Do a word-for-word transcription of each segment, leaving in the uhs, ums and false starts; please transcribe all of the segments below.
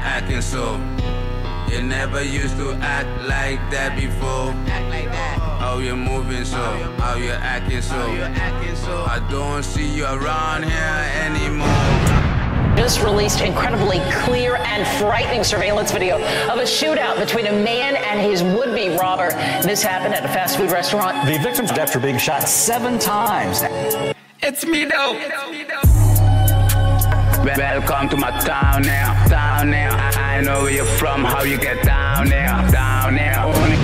acting so. You never used to act like that before. Act like that. Oh, you're moving so. Oh, you're acting so. Oh, you're acting so. I don't see you around here anymore. Just released incredibly clear and frightening surveillance video of a shootout between a man and his would-be robber. This happened at a fast food restaurant. The victims, after being shot seven times. It's me though. It's me though. Welcome to my town now, town now. I, I know where you're from, how you get down now, down now. Only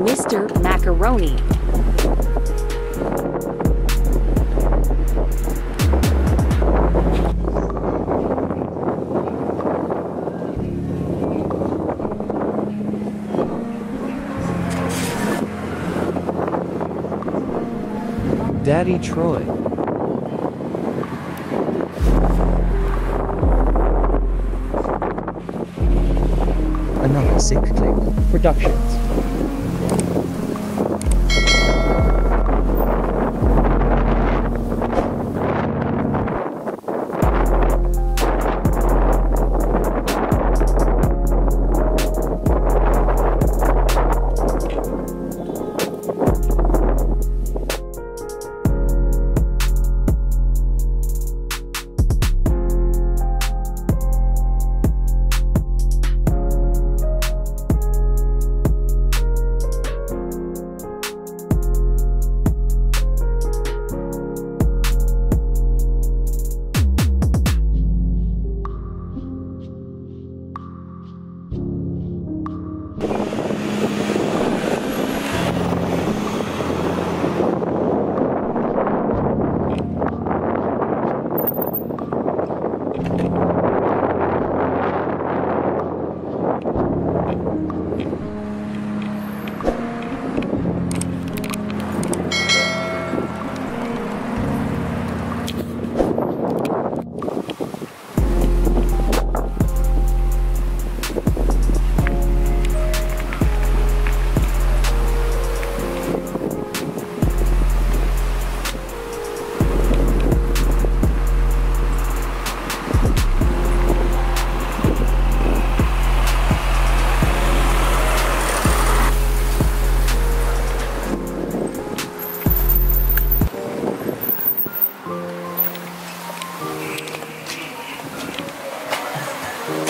Mister Macaroni, Daddy Troy, another Sick Click Productions.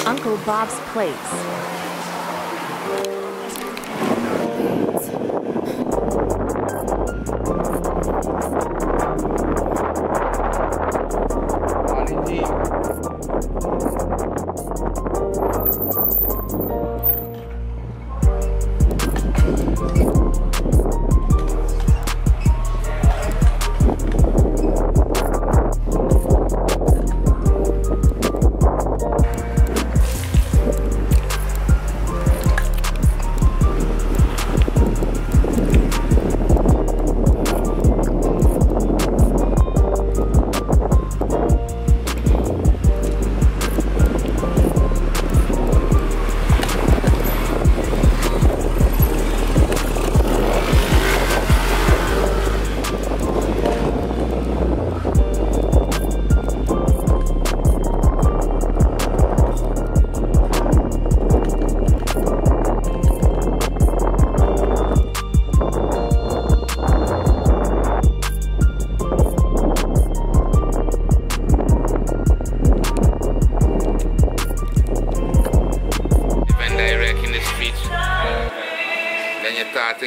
Uncle Bob's Place. I think it's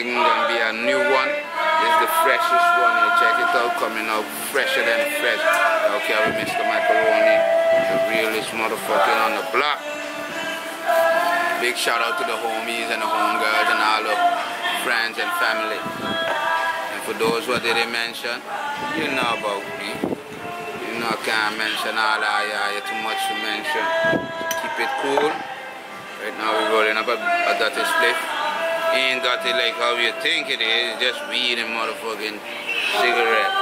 gonna be a new one. It's the freshest one. You check it out, coming out fresher than fresh. Okay, we Mister Macaroni, the realest motherfucker on the block. Big shout out to the homies and the homegirls and all the friends and family. And for those who didn't mention, you know about me. know, I can't mention all that, yeah, you're too much to mention. Keep it cool. Right now we're rolling up a, a dirty split. Ain't dirty like how you think it is, just weed and motherfucking cigarette.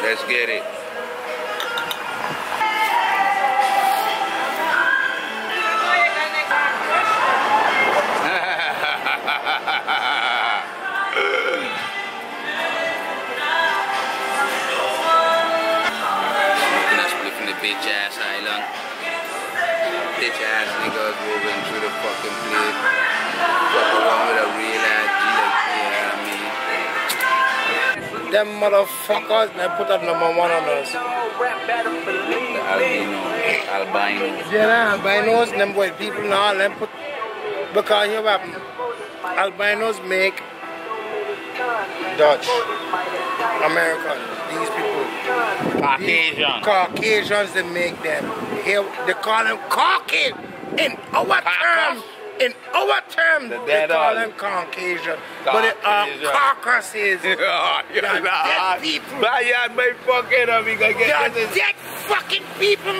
Let's get it. Bitch ass island. Bitch ass niggas moving through the fucking plate. Fuck around with a real ass G like me, you know what I mean? Them motherfuckers, they put up number one on us. The albino, albinos. Yeah, albinos, them white people now, them put. Because here what happened? Albinos make Dutch, Americans. These people, Caucasians. Caucasians that make them. They call them Caucasian. In our terms, in our terms, they call them Caucasian, but it are carcasses. Yeah, yeah, they're dead people. Yeah, my fucking are they're dead fucking people.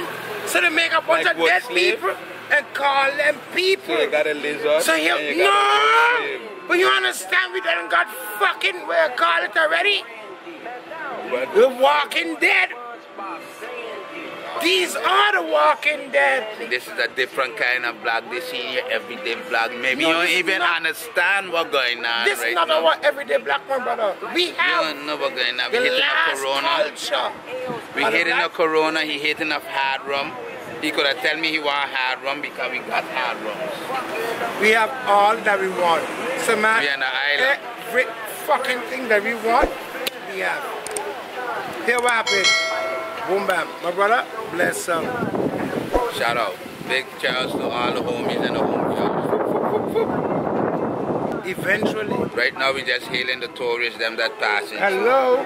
So they make a bunch like of dead slave? people and call them people. So you got a lizard. So you, you no, but you understand we done got fucking. We call it already. The Walking Dead. These are the Walking Dead. This is a different kind of vlog. This is your everyday vlog. Maybe no, you don't even not, understand what's going on. This right is not now. Our everyday black man, brother. We have. You don't know what's going on. We're hitting a corona. Culture. We're hitting a corona. He hitting a hard rum. He could have told me he want hard rum because we got hard rums. We have all that we want. So man, we on the island. Every fucking thing that we want, we have. Here what happened? Boom bam. My brother, bless him. Shout out. Big shouts to all the homies and the homies. Eventually. Right now we just hailing the tourists, them that passing. Hello.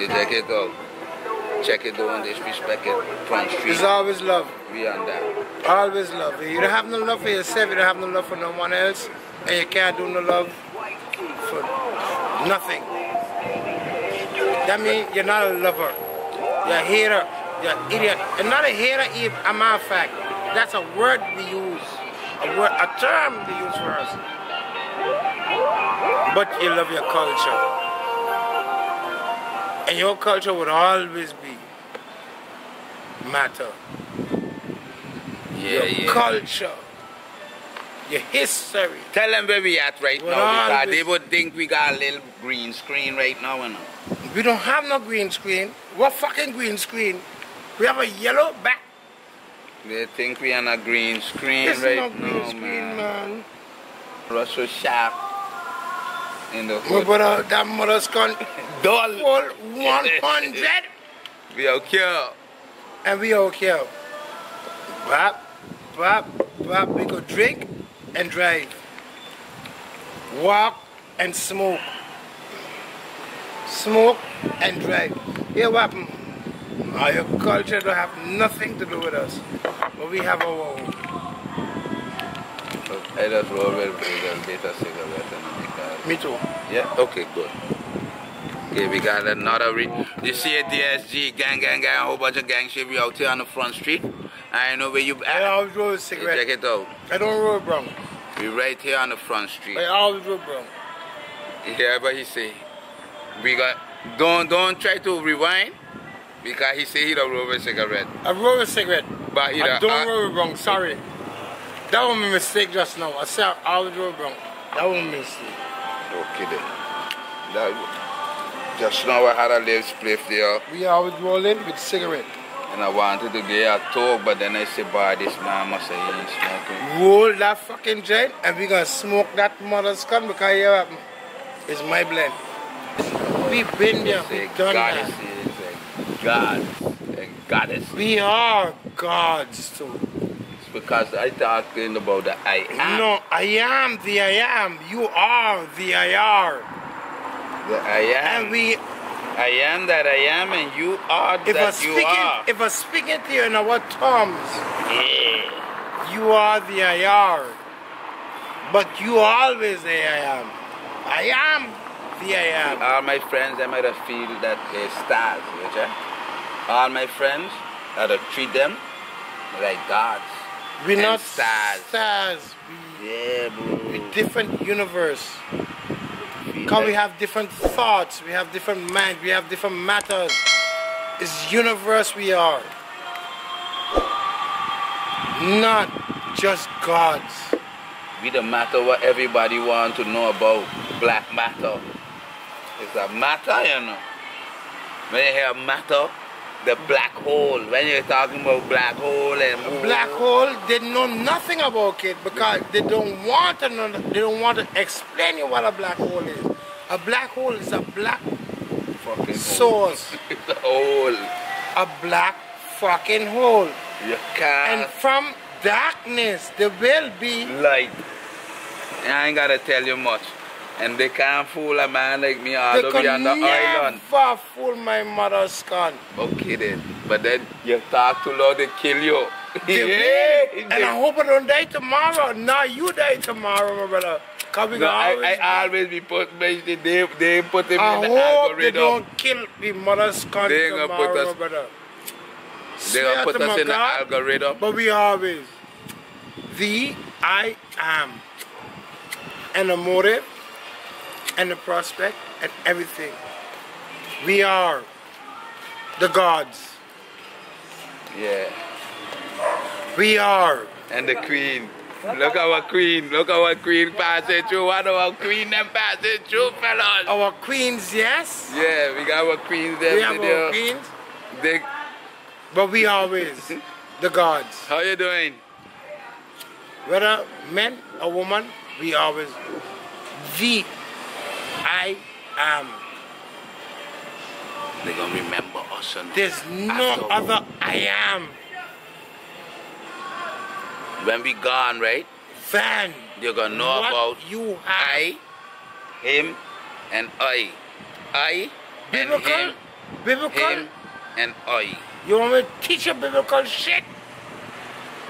You check it out. Check it down, disrespect it. Front street. It's always love. We on that. Always love. You don't have no love for yourself, you don't have no love for no one else. And you can't do no love for nothing. That means you're not a lover, you're a hater, you're an idiot. And not a hater, if a matter of fact, that's a word we use, a word, a term we use for us. But you love your culture. And your culture would always be matter. Yeah, your yeah. culture. Your history. Tell them where we at right We're now because they would think we got a little green screen right now and all. We don't have no green screen. What fucking green screen? We have a yellow back. They think we on a green screen this right no green now, screen, man. man. Russell Sharp in the hood. But uh, that mother's gone dull. one hundred. We okay. And we okay. Bop, bop, bop. We go drink. And drive, walk and smoke, smoke and drive. Hear what happened? Our culture don't have nothing to do with us, but we have our own. I just roll with a bit of cigarette and me too. Yeah. Okay. Good. Okay. We got another. Re you see a D S G gang, gang, gang, a whole bunch of gang shit. We out here on the front street. I know where you. I always roll a cigarette. Check it out. I don't roll brown. We right here on the front street. I always roll brown. Yeah, but he say we got don't don't try to rewind because he say he don't roll a cigarette. I roll a cigarette, but he I don't I, roll brown. Sorry, that was my mistake just now. I said I always roll brown. That was my mistake. Okay then. That, just now I had a little spliff there. We always rolling with cigarette. And I wanted to get a talk, but then I said, boy, this man must say he ain't smoking. Roll that fucking joint, and we gonna smoke that mother's cunt because here yeah, it's my blend. We been there, we done that. God, goddess. We are gods too. It's because I talking about the I am. No, I am the I am. You are the I are. The I am. And we. I am that I am, and you are if that speaking, you are. If I speak it to you in our terms, yeah. You are the I are, but you always the I am. I am the I am. All my friends, they might have feel that they stars, which I, all my friends, how to treat them like gods. We're not stars. stars. We, yeah, bro. We're different universe. Because we have different thoughts, we have different minds, we have different matters. It's universe we are. Not just gods. We the matter what everybody wants to know about. Black matter. It's a matter, you know. When you hear matter, the black hole. When you're talking about black hole and hole. Black hole, they know nothing about it because they don't want to know, they don't want to explain you what a black hole is. A black hole is a black fucking source. It's a hole. A black fucking hole. You can't. And from darkness there will be light. I ain't gotta tell you much. And they can't fool a man like me all over the island. They can never fool my mother's con. Okay then. But then you talk too loud, they kill you. They yeah. And I hope I don't die tomorrow. Now you die tomorrow, my brother. Cause we no, I, always I always be put, they, they put him I in the algorithm. I hope they don't kill me mother's con they tomorrow, gonna put us, my brother. They gonna put us in God, the algorithm. But we always. The I am. And the motive. And the prospect and everything. We are the gods. Yeah. We are. And the queen. Look our queen. Look our queen passing through. One of our queen them passing through, fellas. Our queens, yes? Yeah, we got our queens there. We have our queens. They... But we always the gods. How you doing? Whether men or woman, we always the I am. They're gonna remember us. There's no other I am. When we gone, right? Then you're gonna know about you, I, him, and I. I and him, biblical, him, and I. You want me to teach you biblical shit?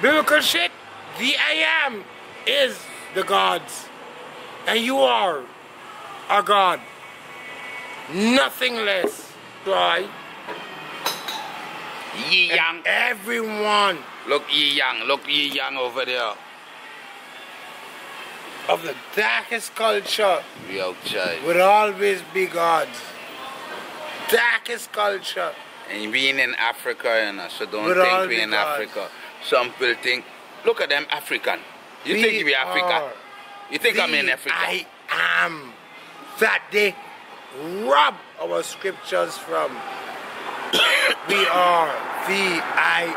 Biblical shit. The I am is the gods, and you are. Our God, nothing less, right? Yi Yang, everyone. Look, Yi Yang, look, Yi Yang over there. Of the darkest culture, we outside. Will always be gods. Darkest culture. And being in Africa, you know, so don't think we're in Africa. Some people think, look at them African. You we think we're African? You think I'm in Africa? I am. That they rob our scriptures from. We are the I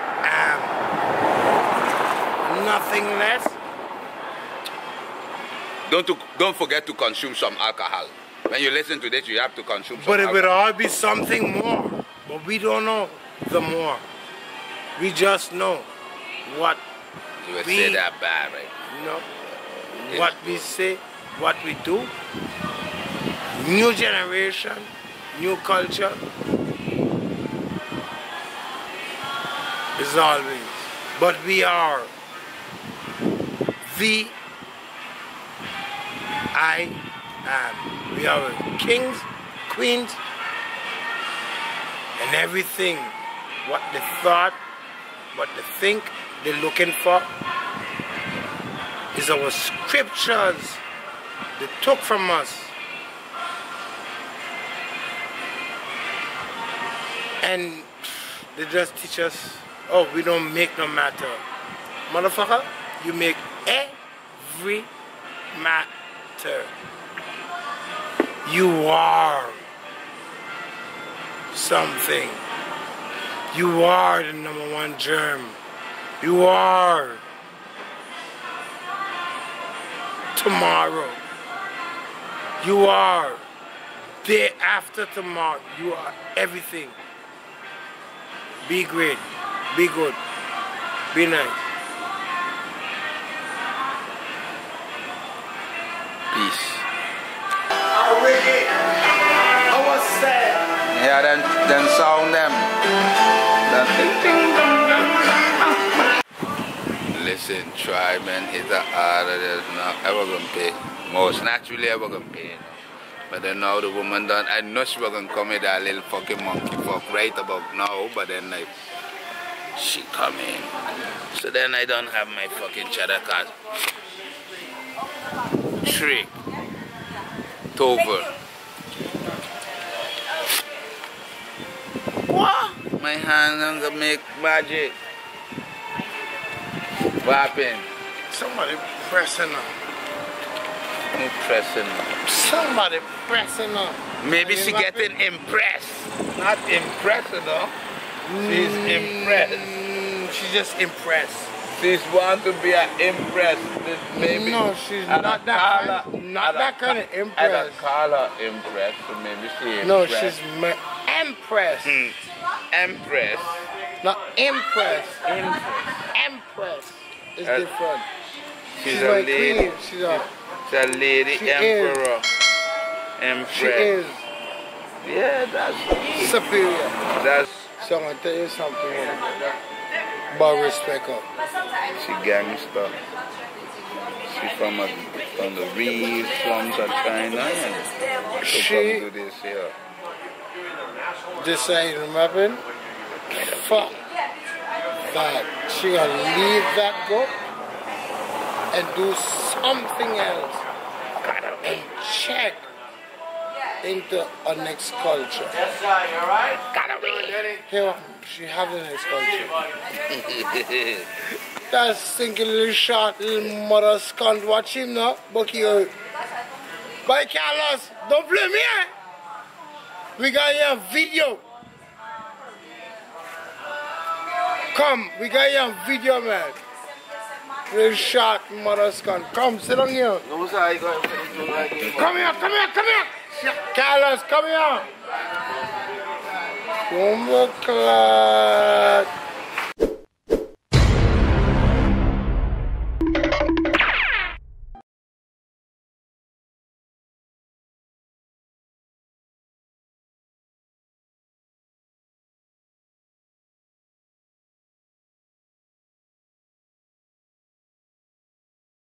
am. Nothing less. Don't, to, don't forget to consume some alcohol. When you listen to this, you have to consume some but alcohol. But it will all be something more. But we don't know the more. We just know what you would we... say that bad, right? No. It's what good. We say, what we do. New generation, new culture is always, but we are the I am. We are kings, queens, and everything, what they thought, what they think they're looking for is our scriptures they took from us. And they just teach us, oh, we don't make no matter. Motherfucker, you make every matter. You are something. You are the number one germ. You are tomorrow. You are day after tomorrow. You are everything. Be great, be good, be nice. Peace. Our wicked, our sad. Yeah, then, then sound them. That listen, try man, hit the art that is not ever gonna pay. Most naturally ever gonna pay. But then now the woman done, I know she was gonna come with that little fucking monkey fuck right about now, but then like she come in. So then I don't have my fucking cheddar card. Trick. Tover. What? My hand I'm gonna make magic. What happened? Somebody pressing on. Who pressing on? Somebody pressing on. Maybe she getting been... impressed. Not impressed though. She's impressed. Mm, she's just impressed. She's want to be an impressed. This baby. No, she's and not that kind. Her, not that kind of impressed. I call her impressed, so maybe she impressed. No, she's impressed. Impressed. Not impressed. Impressed. Impressed. It's her, different. She's, she's a like lady. Queen. She's a, she's a lady she emperor. Is. Impressed. She is. Yeah, that's superior. That's. So I'm gonna tell you something about respect up. She gangster. She from a, from the real slums of China and she, she do this here. This ain't remember. Fuck that. She gonna leave that book and do something else and check into a next culture. Yes, sir, you alright? Gotta be. She have the next culture. That stinking little short little mother scunt. Watch him now, Bucky. Bye, Carlos. Don't blame me. We got your video. Come, we got your video, man. Little short mother scunt. Come, sit down here. No, sir, you got it. Come here, come here, come here. Carlos, come here! Don't look like...